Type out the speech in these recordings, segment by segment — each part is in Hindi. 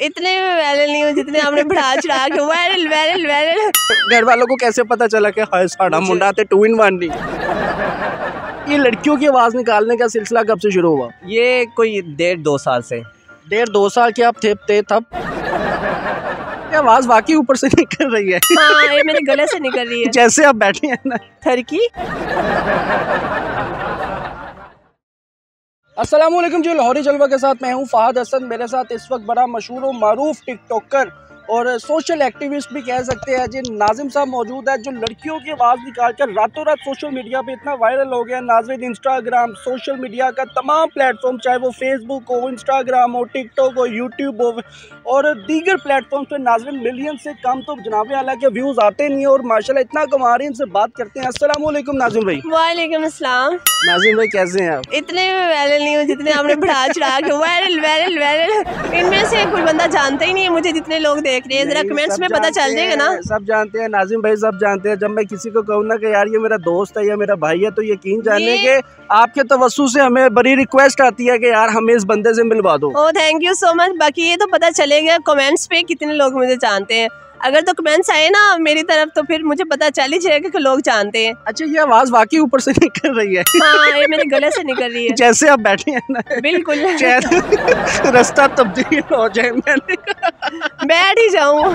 इतने वायरल नहीं हो जितने आपने बढ़ा चढ़ा के वायरल वायरल वायरल। घर वालों को कैसे पता चला कि हाय साड़ा मुंडा थे 2 in 1 नहीं। ये लड़कियों की आवाज़ निकालने का सिलसिला कब से शुरू हुआ? ये कोई 1.5-2 साल से। 1.5-2 साल के आप थे तब आवाज़ वाकई ऊपर से निकल रही है। हाँ, ये मेरे गले से निकल रही है जैसे आप बैठे हैं ना थरकी। अस्सलामुअलैकुम जी, लाहौरी जलवा के साथ मैं हूँ फ़ाहद हसन। मेरे साथ इस वक्त बड़ा मशहूर और मारूफ टिकटॉकर और सोशल एक्टिविस्ट भी कह सकते हैं जी नाज़िम साहब मौजूद है, जो लड़कियों की आवाज़ निकाल कर रातों रात सोशल मीडिया पे इतना वायरल हो गया। नाज़रीन, इंस्टाग्राम सोशल मीडिया का तमाम प्लेटफॉर्म, चाहे वो फेसबुक हो, इंस्टाग्राम हो, टिकटॉक हो, यूट्यूब हो और दीगर प्लेटफॉर्म्स पर नाज़रीन मिलियन से कम तो जनाबे आला के व्यूज़ आते नहीं है और माशाल्लाह इतना कमा रहे हैं। इनसे बात करते हैं। अस्सलामुअलैकुम नाज़िम भाई। वालेकुम अस्सलाम। नाज़िम भाई कैसे हैं आप? इतने वायरल नहीं हो जितने आपने बढ़ा चढ़ा के वायरल वायरल वायरल। इनमें से कोई बंदा जानता ही नहीं है मुझे, जितने लोग देख रहे हैं। जरा कमेंट्स में पता चल जाएगा ना। सब जानते हैं नाज़िम भाई, सब जानते हैं। जब मैं किसी को कहूँ ना कि यार ये मेरा दोस्त है या मेरा भाई है, तो यकीन जाने के आपके तवस्सुल से हमें बड़ी रिक्वेस्ट आती है कि यार हमें इस बंदे से मिलवा दो। Oh thank you so much. बाकी ये तो पता चलेगा कमेंट्स पे कितने लोग मुझे जानते हैं। अगर तो कमेंट्स आए ना मेरी तरफ तो फिर मुझे पता चल ही जाएगा कि लोग जानते हैं। अच्छा, ये आवाज़ वाकई ऊपर से निकल रही है। हाँ, ये मेरे गले से निकल रही है जैसे आप बैठे हैं ना। बिल्कुल, रास्ता तब्दील हो जाए, मैंने बैठ ही जाऊँ,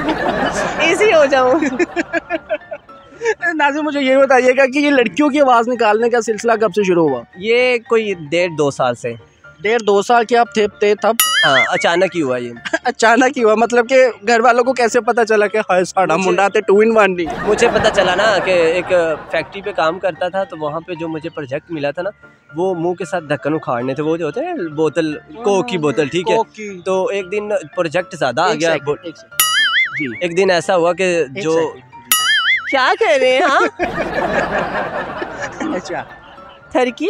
इजी हो जाऊँ। नाज़िम, मुझे ये बताइएगा कि ये लड़कियों की आवाज़ निकालने का सिलसिला कब से शुरू हुआ? ये कोई 1.5-2 साल से। 1.5-2 साल के आप थे तब? हाँ, अचानक ही हुआ ये। अचानक ही हुआ मतलब कि घर वालों को कैसे पता चला कि हाय साड़ा मुंडा थे 2 in 1 नहीं? मुझे पता चला ना कि एक फैक्ट्री पे काम करता था, तो वहाँ पे जो मुझे प्रोजेक्ट मिला था ना, वो मुंह के साथ ढक्कन उखाड़ने थे, वो जो होते हैं बोतल, कोक की बोतल, ठीक है। तो एक दिन प्रोजेक्ट ज़्यादा आ गया। एक दिन ऐसा हुआ कि जो क्या कह रहे हैं। अच्छा, थरकी।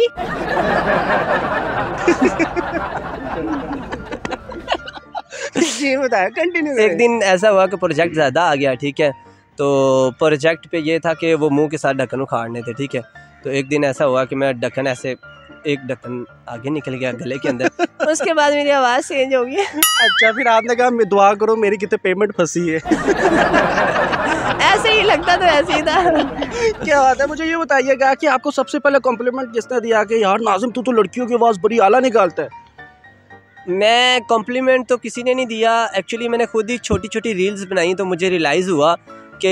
जी बताया, कंटिन्यू। एक दिन ऐसा हुआ कि प्रोजेक्ट ज़्यादा आ गया, ठीक है। तो प्रोजेक्ट पे ये था कि वो मुंह के साथ ढक्कन उखाड़ने थे, ठीक है। तो एक दिन ऐसा हुआ कि मैं ढक्कन ऐसे, एक ढक्कन आगे निकल गया गले के अंदर। उसके बाद मेरी आवाज़ चेंज हो गई। अच्छा, फिर आपने कहा दुआ करो मेरी कितने पेमेंट फंसी है। ऐसे ही लगता तो ऐसे ही था। क्या बात है। मुझे ये बताइएगा कि आपको सबसे पहले कॉम्प्लीमेंट किसने दिया कि यार नाज़िम तू तो लड़कियों की आवाज़ बड़ी आला निकालता है? मैं कॉम्प्लीमेंट तो किसी ने नहीं दिया। एक्चुअली मैंने खुद ही छोटी छोटी रील्स बनाई, तो मुझे रियलाइज़ हुआ कि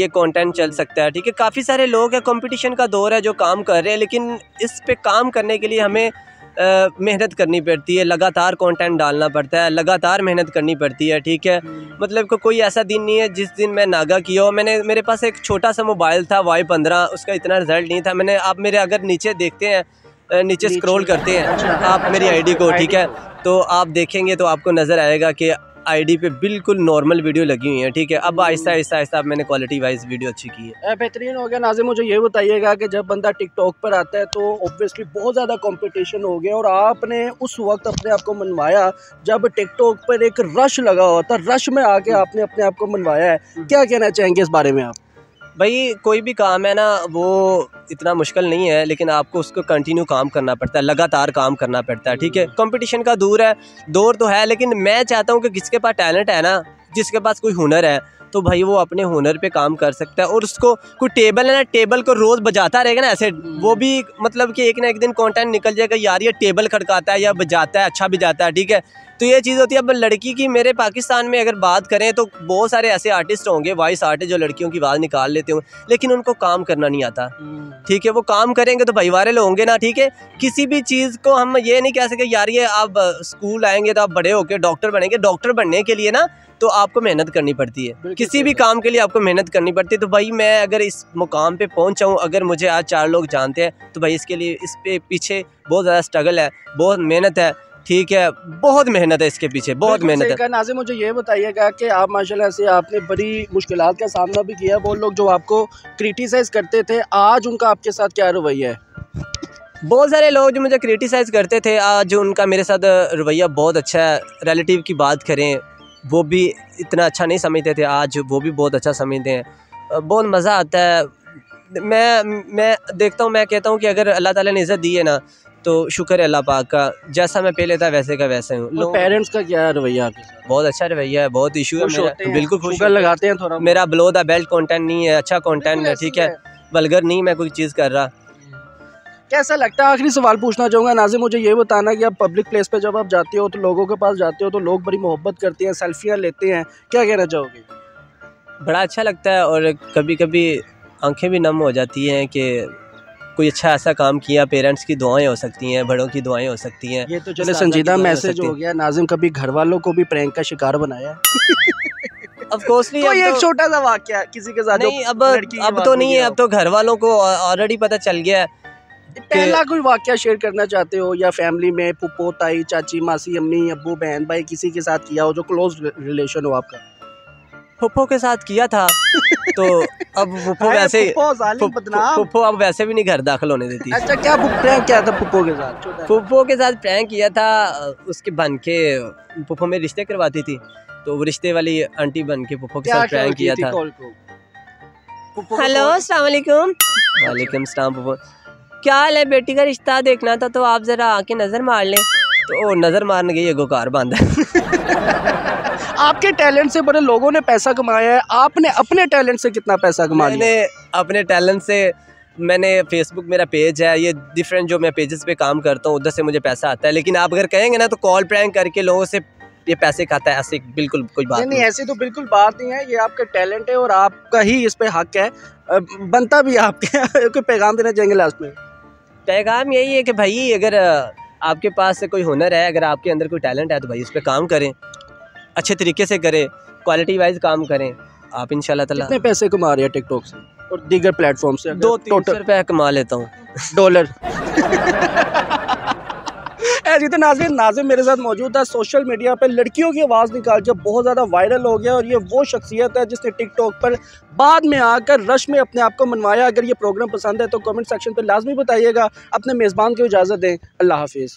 ये कंटेंट चल सकता है, ठीक है। काफ़ी सारे लोग हैं, कंपटीशन का दौर है, जो काम कर रहे हैं, लेकिन इस पे काम करने के लिए हमें मेहनत करनी पड़ती है, लगातार कंटेंट डालना पड़ता है, लगातार मेहनत करनी पड़ती है, ठीक है। मतलब कि कोई ऐसा दिन नहीं है जिस दिन मैं नागा किया हो। मैंने, मेरे पास एक छोटा सा मोबाइल था Y15, उसका इतना रिजल्ट नहीं था। मैंने, आप मेरे अगर नीचे देखते हैं, नीचे स्क्रॉल करते हैं आप मेरी आईडी को, ठीक है, तो आप देखेंगे तो आपको नज़र आएगा कि आईडी पे बिल्कुल नॉर्मल वीडियो लगी हुई है, ठीक है। अब आहिस्ता आहिस्ता आहिस्ता मैंने क्वालिटी वाइज वीडियो अच्छी की है। बेहतरीन हो गया। नाज़िम, मुझे ये बताइएगा कि जब बंदा टिकटॉक पर आता है तो ऑब्वियसली बहुत ज़्यादा कंपटीशन हो गया, और आपने उस वक्त अपने आप को मनवाया जब टिकटॉक पर एक रश लगा हुआ था, रश में आके आपने अपने आप को मनवाया है। क्या कहना चाहेंगे इस बारे में आप? भाई, कोई भी काम है ना, वो इतना मुश्किल नहीं है, लेकिन आपको उसको कंटिन्यू काम करना पड़ता है, लगातार काम करना पड़ता है, ठीक है। कंपटीशन का दौर तो है, लेकिन मैं चाहता हूँ कि जिसके पास टैलेंट है ना, जिसके पास कोई हुनर है, तो भाई वो अपने हुनर पे काम कर सकता है। और उसको कोई टेबल है ना, टेबल को रोज़ बजाता रहेगा ना ऐसे, वो भी मतलब कि एक ना एक दिन कंटेंट निकल जाएगा, यार ये टेबल खड़काता है या बजाता है, अच्छा बजाता है, ठीक है। तो ये चीज़ होती है। अब लड़की की मेरे पाकिस्तान में अगर बात करें तो बहुत सारे ऐसे आर्टिस्ट होंगे, वॉइस आर्टिस्ट, जो लड़कियों की आवाज़ निकाल लेते होंगे, लेकिन उनको काम करना नहीं आता, ठीक है। वो काम करेंगे तो भाई वायरल होंगे ना, ठीक है। किसी भी चीज़ को हम ये नहीं कह सके यार ये आप स्कूल आएंगे तो आप बड़े होकर डॉक्टर बनेंगे। डॉक्टर बनने के लिए ना तो आपको मेहनत करनी पड़ती है, किसी भी काम के लिए आपको मेहनत करनी पड़ती है। तो भाई मैं अगर इस मुकाम पे पहुंचा हूं, अगर मुझे आज 4 लोग जानते हैं, तो भाई इसके लिए, इस पे पीछे बहुत ज़्यादा स्ट्रगल है, बहुत मेहनत है, ठीक है, बहुत मेहनत है इसके पीछे, बहुत मेहनत है। नाज़िम, मुझे ये बताइएगा कि आप माशाल्लाह से आपने बड़ी मुश्किलात का सामना भी किया। वो लोग जो आपको क्रिटिसाइज़ करते थे, आज उनका आपके साथ क्या रवैया है? बहुत सारे लोग जो मुझे क्रिटिसाइज़ करते थे, आज उनका मेरे साथ रवैया बहुत अच्छा है। रिलेटिव की बात करें, वो भी इतना अच्छा नहीं समझते थे, आज वो भी बहुत अच्छा समझते हैं। बहुत मज़ा आता है। मैं कहता हूँ कि अगर अल्लाह ताला ने इज़्ज़त दी है ना, तो शुक्र अल्लाह पाक का, जैसा मैं पहले था वैसे का वैसे हूँ। पेरेंट्स का क्या रवैया है? बहुत अच्छा रवैया है, बहुत इशू है मेरा, बिल्कुल खुश लगाते हैं थोड़ा। मेरा बिलो द बेल्ट कंटेंट नहीं है, अच्छा कंटेंट है, ठीक है, वल्गर नहीं मैं कोई चीज़ कर रहा। कैसा लगता है, आखिरी सवाल पूछना चाहूँगा नाज़िम, मुझे ये बताना कि आप पब्लिक प्लेस पे जब आप जाते हो तो लोगों के पास जाते हो तो लोग बड़ी मोहब्बत करते हैं, सेल्फियाँ लेते हैं, क्या कहना चाहोगे? बड़ा अच्छा लगता है और कभी कभी आंखें भी नम हो जाती हैं कि कोई अच्छा ऐसा काम किया। पेरेंट्स की दुआएं हो सकती हैं, बड़ों की दुआएं हो सकती हैं। ये तो चलो संजीदा मैसेज हो गया। नाज़िम कभी घर वालों को भी प्रैंक का शिकार बनाया? अब कोसली तो एक छोटा सा वाकया किसी के साथ नहीं, अब तो नहीं है, अब तो घर वालों को ऑलरेडी पता चल गया है। पहला कोई वाकया शेयर करना चाहते हो या फैमिली में पुप्पो, ताई, चाची, मासी, अम्मी, अब्बू, बहन, भाई किसी के साथ किया हो जो क्लोज रिलेशन हो आपका? पुप्पो के साथ किया था तो अब पुप्पो वैसे पुप्पो अब वैसे भी नहीं घर दाखिल होने देती। अच्छा, क्या प्रैंक किया था पुप्पो के साथ? पुप्पो के साथ प्रैंक किया था, उसके बन के पुप्पो में रिश्ते करवाती थी तो वो रिश्ते वाली आंटी बन के पुप्पो के साथ प्रैंक किया था। हेलो, अस्सलाम वालेकुम। वालेकुम सलाम। पुप्पो क्या हाल है, बेटी का रिश्ता देखना था तो आप ज़रा आके नज़र मार लें, तो नज़र मारने गई एगो कार बांधा। आपके टैलेंट से बड़े लोगों ने पैसा कमाया है, आपने अपने टैलेंट से कितना पैसा कमाया? मैंने अपने टैलेंट से, मैंने फेसबुक मेरा पेज है, ये डिफरेंट जो मैं पेजेस पे काम करता हूँ उधर से मुझे पैसा आता है। लेकिन आप अगर कहेंगे ना तो कॉल प्रैंक करके लोगों से ये पैसे खाता है, ऐसे बिल्कुल कोई बात नहीं, ऐसी तो बिल्कुल बात नहीं है। ये आपका टैलेंट है और आपका ही इस पे हक है, बनता भी आपके। कोई पैगाम देना चाहेंगे लास्ट में? पैगाम यही है कि भाई अगर आपके पास कोई हुनर है, अगर आपके अंदर कोई टैलेंट है तो भाई उस पर काम करें, अच्छे तरीके से करें, क्वालिटी वाइज काम करें। आप इंशाल्लाह ताला कितने पैसे कमा रहे हैं टिकटॉक से और दीगर प्लेटफॉर्म से? 200-300 रुपये कमा लेता हूँ, डॉलर। जी तो नाज़िम, मेरे साथ मौजूद था। सोशल मीडिया पर लड़कियों की आवाज़ निकाल के बहुत ज़्यादा वायरल हो गया और ये वो शख्सियत है जिसने टिकटॉक पर बाद में आकर रश में अपने आप को मनवाया। अगर ये प्रोग्राम पसंद है तो कमेंट सेक्शन पर लाजमी बताइएगा। अपने मेज़बान को इजाज़त दें, अल्लाह हाफिज़।